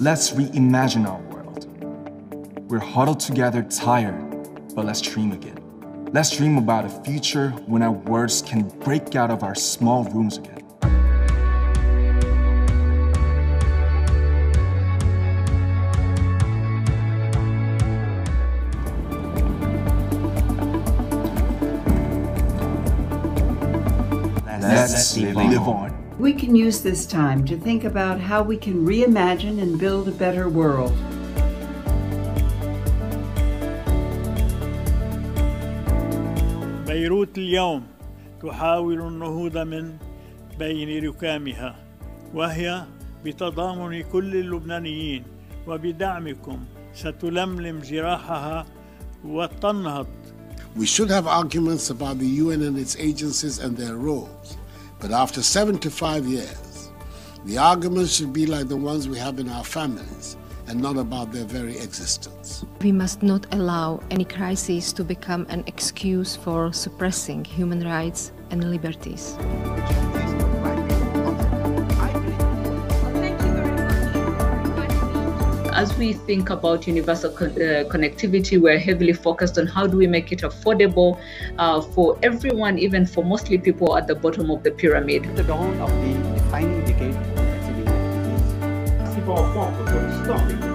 Let's reimagine our world. We're huddled together, tired, but let's dream again. Let's dream about a future when our words can break out of our small rooms again. Let's live on. We can use this time to think about how we can reimagine and build a better world. بيروت اليوم تحاول النهوض من بين ركامها، وهي بتضامن كل اللبنانيين وبدعمكم ستلملم جراحها وتنهض. We should have arguments about the UN and its agencies and their roles, but after 75 years, the arguments should be like the ones we have in our families and not about their very existence. We must not allow any crisis to become an excuse for suppressing human rights and liberties. As we think about universal connectivity, we're heavily focused on how do we make it affordable for everyone, even for mostly people at the bottom of the pyramid. The dawn of the defining decade.